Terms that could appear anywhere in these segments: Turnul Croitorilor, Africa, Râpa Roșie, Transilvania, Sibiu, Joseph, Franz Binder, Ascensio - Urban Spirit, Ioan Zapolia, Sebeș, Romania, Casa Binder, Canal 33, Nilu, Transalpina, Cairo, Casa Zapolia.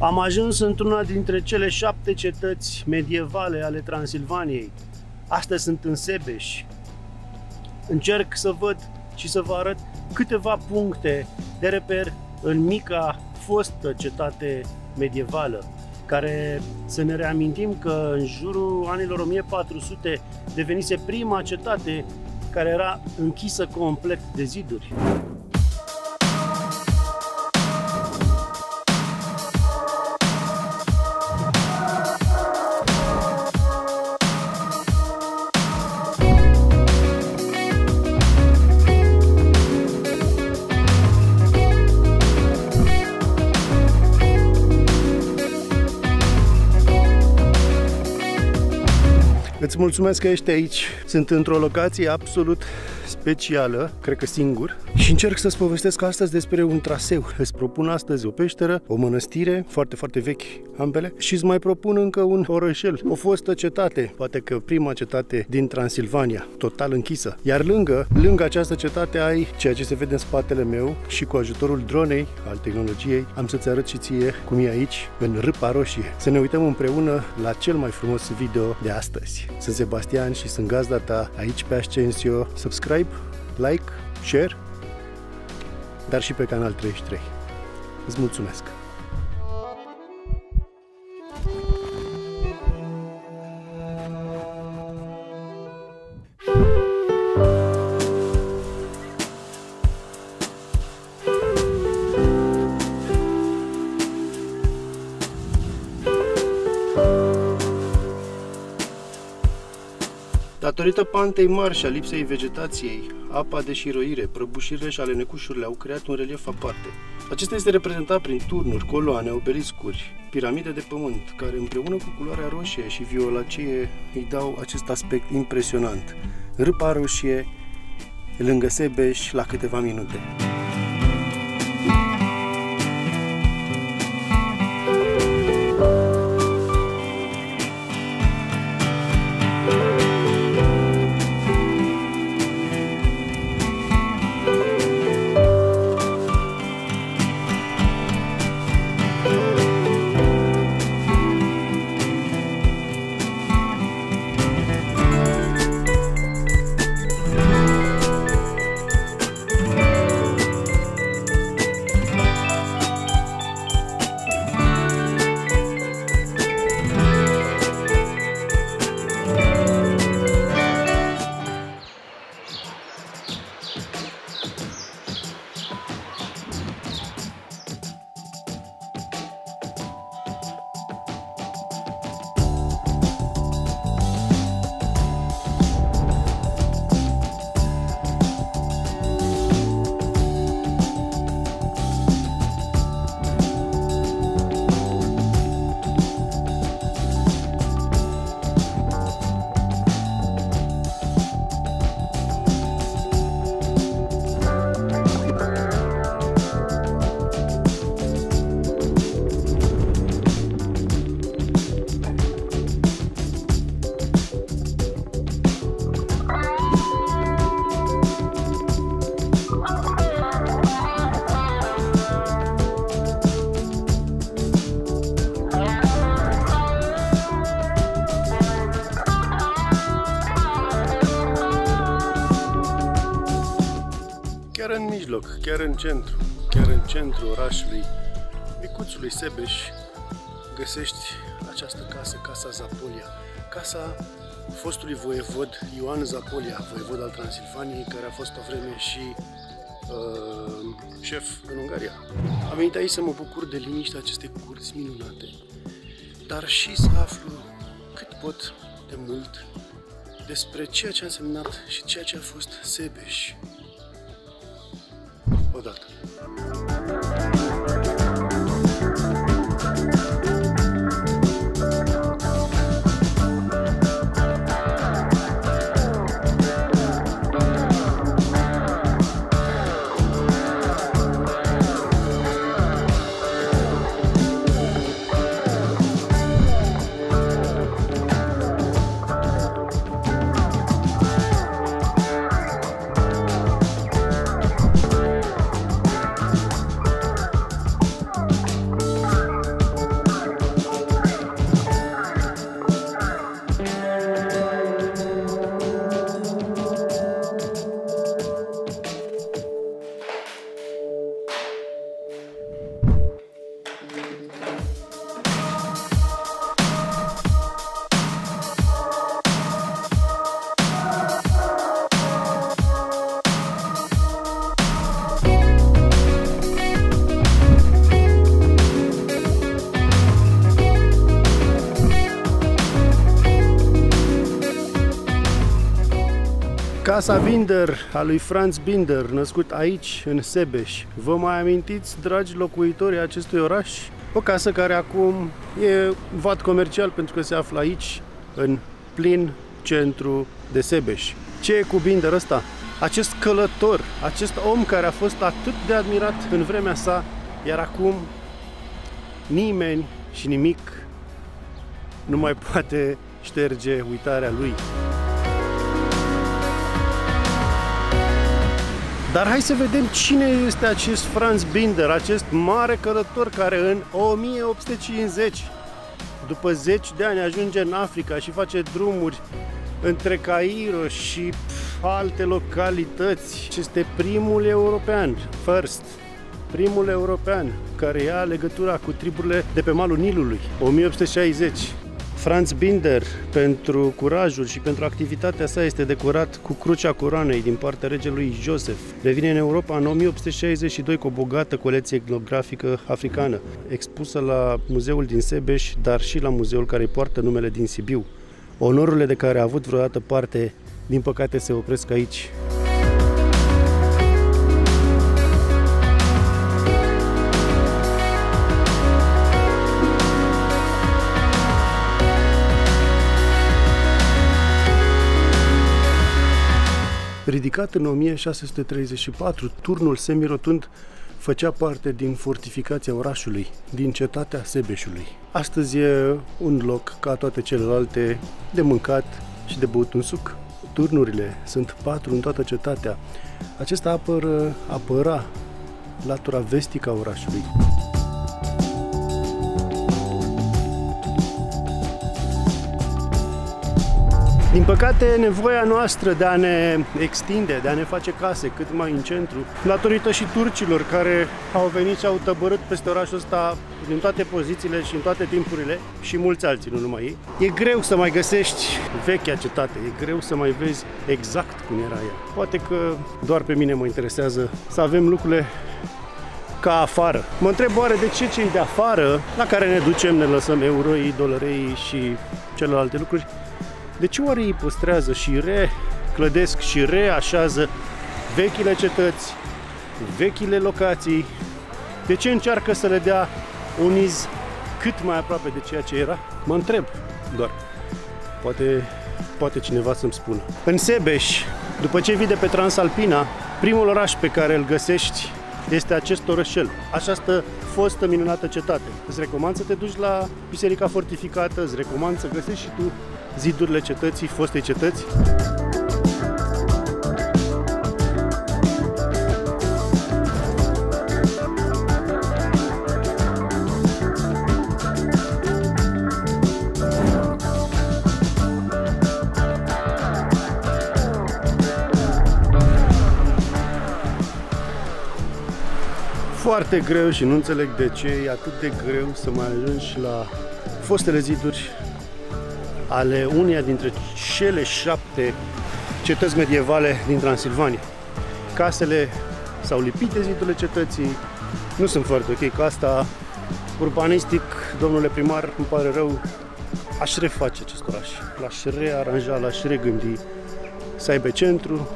Am ajuns într-una dintre cele 7 cetăți medievale ale Transilvaniei. Astăzi sunt în Sebeș. Încerc să văd și să vă arăt câteva puncte de reper în mica fostă cetate medievală, care, să ne reamintim, că în jurul anilor 1400 devenise prima cetate care era închisă complet de ziduri. Îți mulțumesc că ești aici. Sunt într-o locație absolut specială, cred că singur, și încerc să-ți povestesc astăzi despre un traseu. Îți propun astăzi o peșteră, o mănăstire, foarte, foarte vechi ambele, și îți mai propun încă un orășel, o fostă cetate, poate că prima cetate din Transilvania, total închisă. Iar lângă această cetate ai ceea ce se vede în spatele meu și cu ajutorul dronei, al tehnologiei, am să-ți arăt și ție cum e aici, în Râpa Roșie. Să ne uităm împreună la cel mai frumos video de astăzi. Sunt Sebastian și sunt gazda ta aici pe Ascensio. Subscribe, like, share, dar și pe Canal 33. Îți mulțumesc! Datorită pantei mari și a lipsei vegetației, apa de șiroire, prăbușirile și alenecușurile au creat un relief aparte. Acesta este reprezentat prin turnuri, coloane, obeliscuri, piramide de pământ, care împreună cu culoarea roșie și violacie îi dau acest aspect impresionant. Râpa Roșie, lângă Sebeș, la câteva minute. Chiar în mijloc, chiar în centru orașului micuțului Sebeș, găsești această casă, Casa Zapolia, casa fostului voievod Ioan Zapolia, voievod al Transilvaniei, care a fost o vreme și șef în Ungaria. Am venit aici să mă bucur de liniștea acestei curți minunate, dar și să aflu cât pot de mult despre ceea ce a însemnat și ceea ce a fost Sebeș. Odată. Casa Binder a lui Franz Binder, născut aici, în Sebeș. Vă mai amintiți, dragi locuitori acestui oraș? O casă care acum e vad comercial pentru că se află aici, în plin centru de Sebeș. Ce e cu Binder ăsta? Acest călător, acest om care a fost atât de admirat în vremea sa, iar acum nimeni și nimic nu mai poate șterge uitarea lui. Dar hai să vedem cine este acest Franz Binder, acest mare călător care în 1850, după 10 de ani, ajunge în Africa și face drumuri între Cairo și alte localități. Este primul european, primul european care ia legătura cu triburile de pe malul Nilului, 1860. Franz Binder, pentru curajul și pentru activitatea sa, este decorat cu Crucea Coroanei din partea regelui Joseph. Revine în Europa în 1862 cu o bogată colecție etnografică africană, expusă la muzeul din Sebeș, dar și la muzeul care îi poartă numele din Sibiu. Onorurile de care a avut vreodată parte, din păcate, se opresc aici. Ridicat în 1634, turnul semirotund făcea parte din fortificația orașului, din cetatea Sebeșului. Astăzi e un loc, ca toate celelalte, de mâncat și de băut un suc. Turnurile sunt 4 în toată cetatea. Acesta apăra latura vestică a orașului. Din păcate, nevoia noastră de a ne extinde, de a ne face case cât mai în centru, datorită și turcilor care au venit și au tăbărât peste orașul ăsta din toate pozițiile și în toate timpurile, și mulți alții, nu numai ei, e greu să mai găsești vechea cetate, e greu să mai vezi exact cum era ea. Poate că doar pe mine mă interesează să avem lucrurile ca afară. Mă întreb oare de ce cei de afară, la care ne ducem, ne lăsăm euroii, dolereii și celelalte lucruri, de ce oare ei păstrează și reclădesc și reașează vechile cetăți, vechile locații? De ce încearcă să le dea un iz cât mai aproape de ceea ce era? Mă întreb doar. Poate cineva să-mi spună. În Sebeș, după ce vii de pe Transalpina, primul oraș pe care îl găsești este acest orășel, această fostă minunată cetate. Îți recomand să te duci la biserica fortificată, îți recomand să găsești și tu zidurile cetății, fostei cetăți. Foarte greu și nu înțeleg de ce e atât de greu să mai ajungi la fostele ziduri ale uneia dintre cele 7 cetăți medievale din Transilvania. Casele s-au lipit de zidurile cetății, nu sunt foarte ok cu asta. Urbanistic, domnule primar, îmi pare rău, aș reface acest oraș, l-aș rearanja, l-aș regândi, să aibă centru.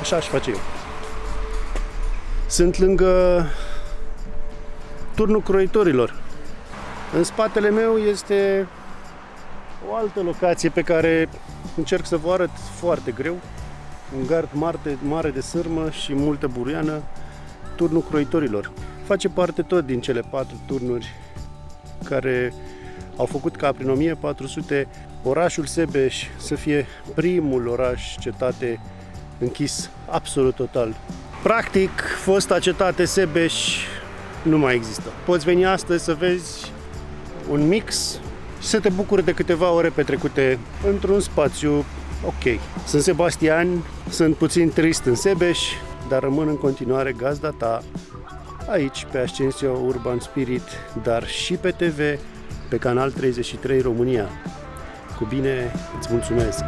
Așa aș face eu. Sunt lângă Turnul Croitorilor. În spatele meu este o altă locație pe care încerc să vă arăt foarte greu. Un gard mare de sârmă și multă buruiană. Turnul Croitorilor face parte tot din cele 4 turnuri care au făcut ca prin 1400 orașul Sebeș să fie primul oraș cetate închis absolut total. Practic, fosta cetate Sebeș nu mai există. Poți veni astăzi să vezi un mix și să te bucuri de câteva ore petrecute într-un spațiu ok. Sunt Sebastian, sunt puțin trist în Sebeș, dar rămân în continuare gazda ta aici pe Ascensio Urban Spirit, dar și pe TV, pe Canal 33 România. Cu bine, îți mulțumesc!